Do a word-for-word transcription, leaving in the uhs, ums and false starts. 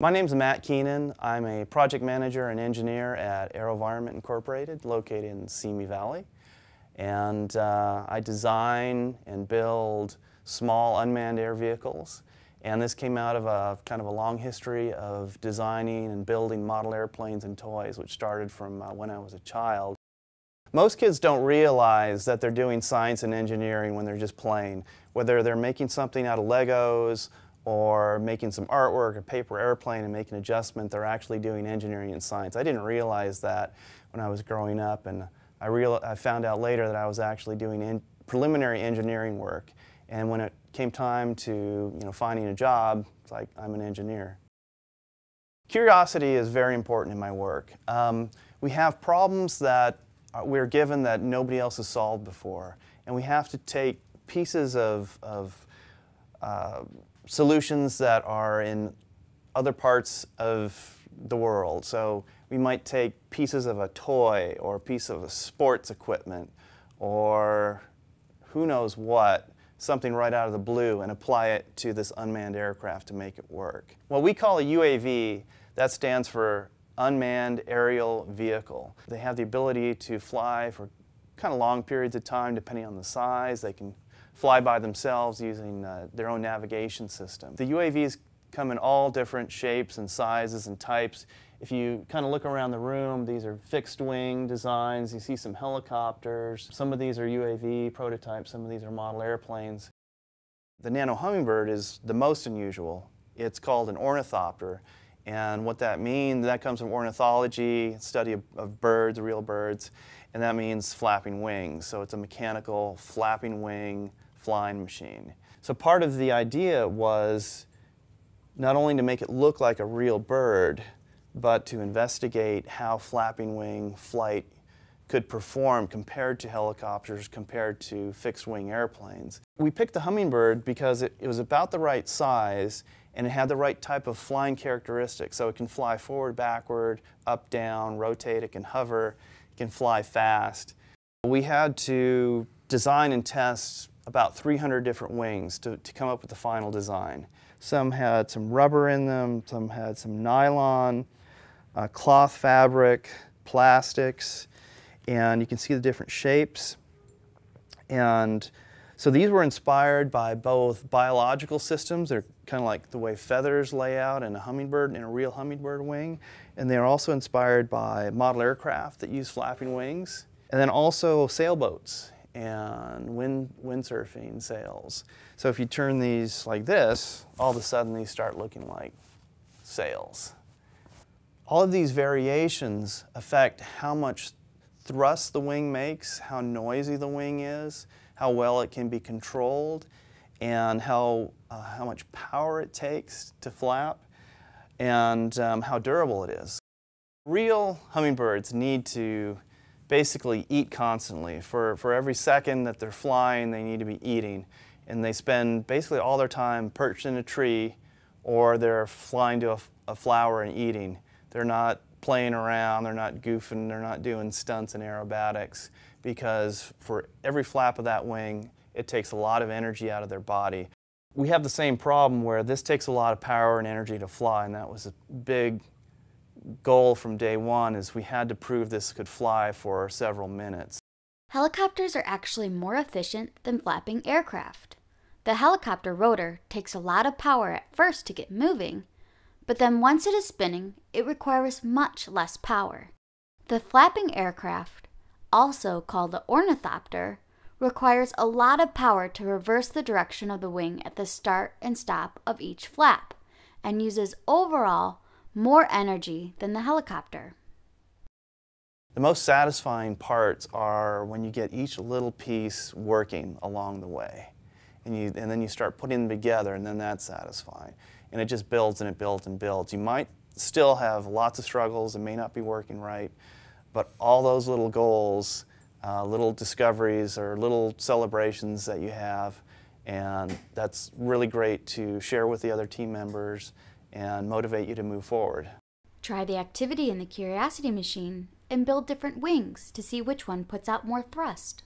My name's Matt Keenan. I'm a project manager and engineer at AeroVironment Incorporated, located in Simi Valley. And uh, I design and build small unmanned air vehicles. And this came out of a kind of a long history of designing and building model airplanes and toys, which started from uh, when I was a child. Most kids don't realize that they're doing science and engineering when they're just playing, whether they're making something out of Legos or making some artwork, a paper airplane, and making an adjustment. They're actually doing engineering and science. I didn't realize that when I was growing up, and I, real I found out later that I was actually doing in preliminary engineering work. And when it came time to you know, finding a job, it's like, I'm an engineer. Curiosity is very important in my work. Um, we have problems that we're given that nobody else has solved before, and we have to take pieces of, of uh, solutions that are in other parts of the world. So we might take pieces of a toy or a piece of a sports equipment or who knows what, something right out of the blue, and apply it to this unmanned aircraft to make it work. What we call a U A V, that stands for Unmanned Aerial Vehicle. They have the ability to fly for kind of long periods of time depending on the size. They can fly by themselves using uh, their own navigation system. The U A Vs come in all different shapes and sizes and types. If you kind of look around the room, these are fixed wing designs. You see some helicopters. Some of these are U A V prototypes. Some of these are model airplanes. The nano hummingbird is the most unusual. It's called an ornithopter. And what that means, that comes from ornithology, study of, of birds, real birds, and that means flapping wings. So it's a mechanical flapping wing flying machine. So part of the idea was not only to make it look like a real bird, but to investigate how flapping wing flight could perform compared to helicopters, compared to fixed wing airplanes. We picked the hummingbird because it, it was about the right size, and it had the right type of flying characteristics. So it can fly forward, backward, up, down, rotate, it can hover, it can fly fast. We had to design and test about three hundred different wings to, to come up with the final design. Some had some rubber in them, some had some nylon, uh, cloth fabric, plastics, and you can see the different shapes. And so these were inspired by both biological systems. They're kind of like the way feathers lay out in a hummingbird, in a real hummingbird wing. And they're also inspired by model aircraft that use flapping wings. And then also sailboats and wind, windsurfing sails. So if you turn these like this, all of a sudden these start looking like sails. All of these variations affect how much thrust the wing makes, how noisy the wing is, how well it can be controlled, and how, uh, how much power it takes to flap, and um, how durable it is. Real hummingbirds need to basically eat constantly. For, for every second that they're flying, they need to be eating. And they spend basically all their time perched in a tree, or they're flying to a, a flower and eating. They're not playing around, they're not goofing, they're not doing stunts and aerobatics, because for every flap of that wing, it takes a lot of energy out of their body. We have the same problem where this takes a lot of power and energy to fly, and that was a big goal from day one, is we had to prove this could fly for several minutes. Helicopters are actually more efficient than flapping aircraft. The helicopter rotor takes a lot of power at first to get moving, but then once it is spinning, it requires much less power. The flapping aircraft, also called the ornithopter, requires a lot of power to reverse the direction of the wing at the start and stop of each flap, and uses overall more energy than the helicopter. The most satisfying parts are when you get each little piece working along the way. And, you, and then you start putting them together, and then that's satisfying. And it just builds and it builds and builds. You might still have lots of struggles, it may not be working right, but all those little goals, uh, little discoveries or little celebrations that you have, and that's really great to share with the other team members and motivate you to move forward. Try the activity in the Curiosity Machine and build different wings to see which one puts out more thrust.